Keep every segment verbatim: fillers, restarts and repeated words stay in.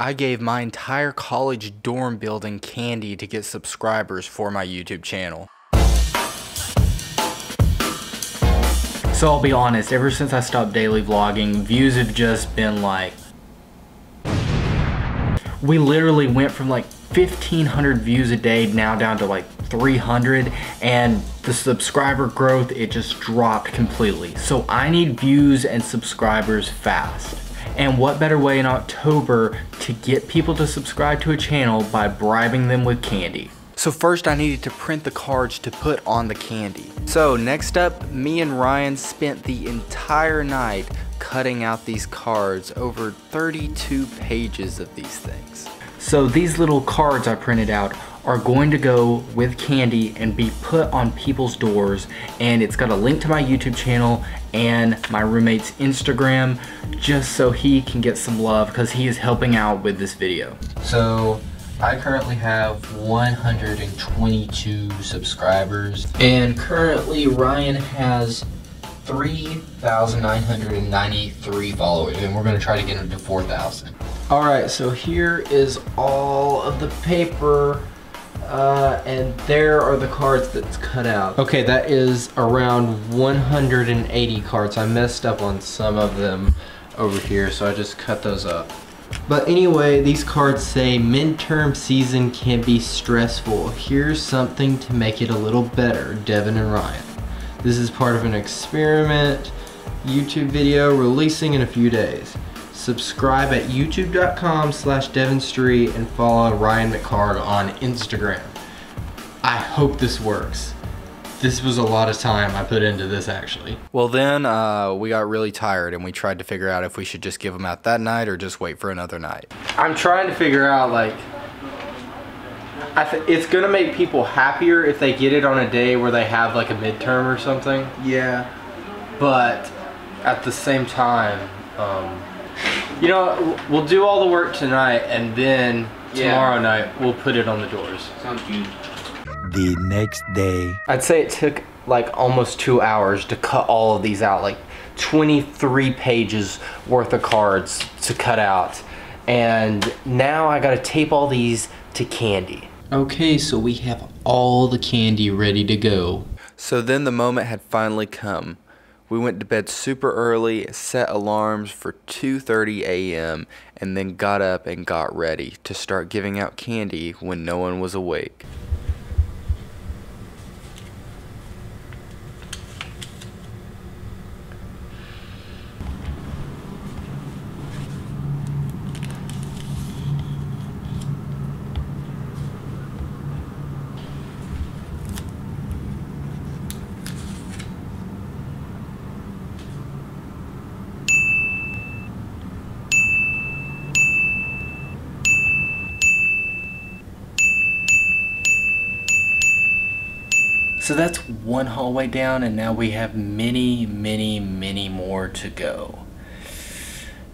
I gave my entire college dorm building candy to get subscribers for my YouTube channel. So I'll be honest, ever since I stopped daily vlogging, views have just been like... We literally went from like fifteen hundred views a day now down to like three hundred, and the subscriber growth, it just dropped completely. So I need views and subscribers fast. And what better way in October to get people to subscribe to a channel by bribing them with candy. So first I needed to print the cards to put on the candy. So next up, me and Ryan spent the entire night cutting out these cards, over thirty-two pages of these things. So these little cards I printed out are going to go with candy and be put on people's doors, and it's got a link to my YouTube channel and my roommate's Instagram, just so he can get some love because he is helping out with this video. So I currently have one hundred twenty-two subscribers, and currently Ryan has three thousand nine hundred ninety-three followers, and we're going to try to get him to four thousand. Alright, so here is all of the paper, uh, and there are the cards that's cut out. Okay, that is around one hundred eighty cards. I messed up on some of them over here, so I just cut those up. But anyway, these cards say midterm season can be stressful. Here's something to make it a little better, Devin and Ryan. This is part of an experiment YouTube video releasing in a few days. Subscribe at youtube.com slash Devin Street and follow Ryan McCarr on Instagram. I hope this works. This was a lot of time I put into this, actually. Well then, uh, we got really tired and we tried to figure out if we should just give them out that night or just wait for another night. I'm trying to figure out, like, I th it's gonna make people happier if they get it on a day where they have like a midterm or something. Yeah. But at the same time, um, you know, we'll do all the work tonight and then yeah. Tomorrow night we'll put it on the doors. Sounds good. The next day, I'd say it took like almost two hours to cut all of these out, like twenty-three pages worth of cards to cut out, and now I gotta tape all these to candy. Okay, so we have all the candy ready to go. So then the moment had finally come. We went to bed super early, set alarms for two thirty a m, and then got up and got ready to start giving out candy when no one was awake. So that's one hallway down, and now we have many, many, many more to go.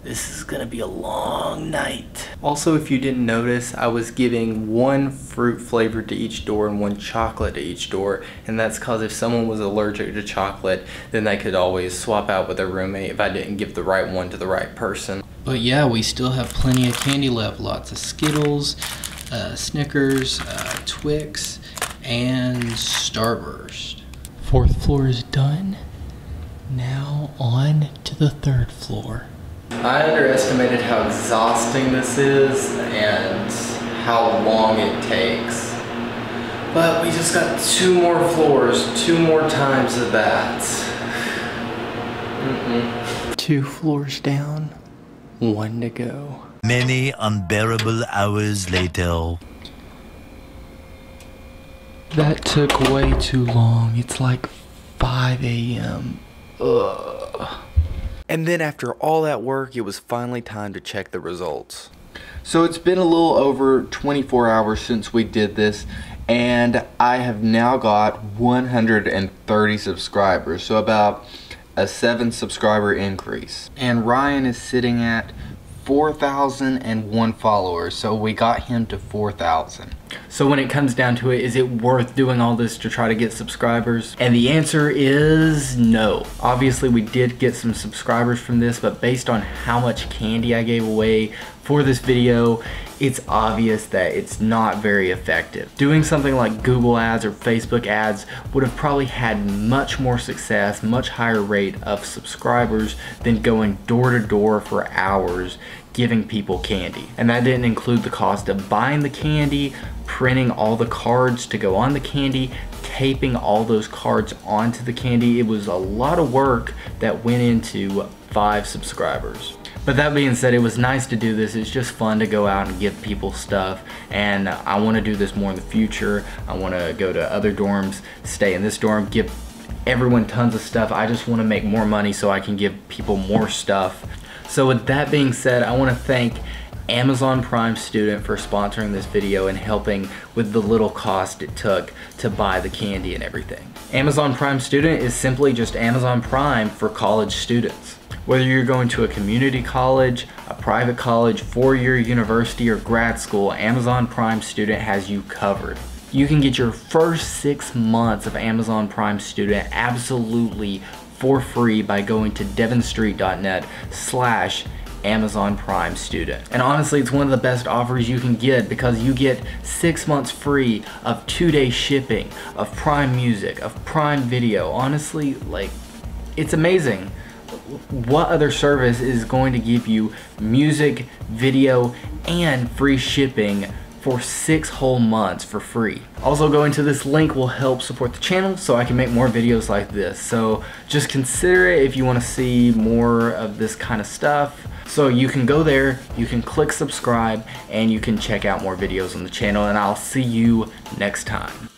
This is gonna be a long night. Also, if you didn't notice, I was giving one fruit flavor to each door and one chocolate to each door, and that's cause if someone was allergic to chocolate, then they could always swap out with their roommate if I didn't give the right one to the right person. But yeah, we still have plenty of candy left. Lots of Skittles, uh, Snickers, uh, Twix, and Starburst. Fourth floor is done. Now on to the third floor. I underestimated how exhausting this is and how long it takes. But we just got two more floors, two more times of that. Mm-mm. Two floors down, one to go. Many unbearable hours later. That took way too long. It's like five a m Ugh. And then after all that work, it was finally time to check the results. So it's been a little over twenty-four hours since we did this, and I have now got one hundred thirty subscribers, so about a seven subscriber increase. And Ryan is sitting at four thousand one followers, so we got him to four thousand. So when it comes down to it, is it worth doing all this to try to get subscribers? And the answer is no. Obviously we did get some subscribers from this, but based on how much candy I gave away, for this video, it's obvious that it's not very effective. Doing something like Google ads or Facebook ads would have probably had much more success, much higher rate of subscribers than going door to door for hours giving people candy. And that didn't include the cost of buying the candy, printing all the cards to go on the candy, taping all those cards onto the candy. It was a lot of work that went into five subscribers. But that being said, it was nice to do this. It's just fun to go out and give people stuff. And I want to do this more in the future. I want to go to other dorms, stay in this dorm, give everyone tons of stuff. I just want to make more money so I can give people more stuff. So with that being said, I want to thank Amazon Prime Student for sponsoring this video and helping with the little cost it took to buy the candy and everything. Amazon Prime Student is simply just Amazon Prime for college students. Whether you're going to a community college, a private college, four-year university, or grad school, Amazon Prime Student has you covered. You can get your first six months of Amazon Prime Student absolutely for free by going to devin street dot net slash Amazon Prime Student. And honestly, it's one of the best offers you can get because you get six months free of two-day shipping, of Prime Music, of Prime Video. Honestly, like, it's amazing. What other service is going to give you music, video, and free shipping for six whole months for free? Also, going to this link will help support the channel so I can make more videos like this. So just consider it if you want to see more of this kind of stuff. So you can go there, you can click subscribe, and you can check out more videos on the channel, and I'll see you next time.